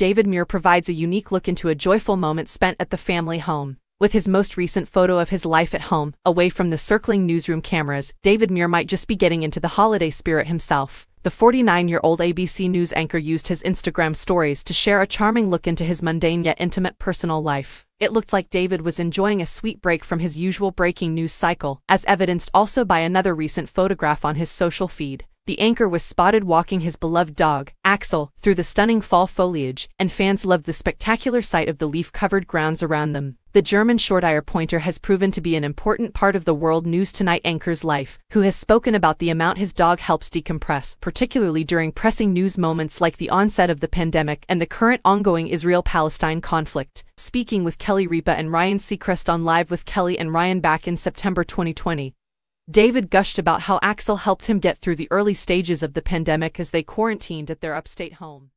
David Muir provides a unique look into a joyful moment spent at the family home. With his most recent photo of his life at home, away from the circling newsroom cameras, David Muir might just be getting into the holiday spirit himself. The 49-year-old ABC News anchor used his Instagram stories to share a charming look into his mundane yet intimate personal life. It looked like David was enjoying a sweet break from his usual breaking news cycle, as evidenced also by another recent photograph on his social feed. The anchor was spotted walking his beloved dog, Axel, through the stunning fall foliage, and fans loved the spectacular sight of the leaf-covered grounds around them. The German Shortire pointer has proven to be an important part of the World News Tonight anchor's life, who has spoken about the amount his dog helps decompress, particularly during pressing news moments like the onset of the pandemic and the current ongoing Israel-Palestine conflict. Speaking with Kelly Ripa and Ryan Seacrest on Live with Kelly and Ryan back in September 2020, David gushed about how Axel helped him get through the early stages of the pandemic as they quarantined at their upstate home.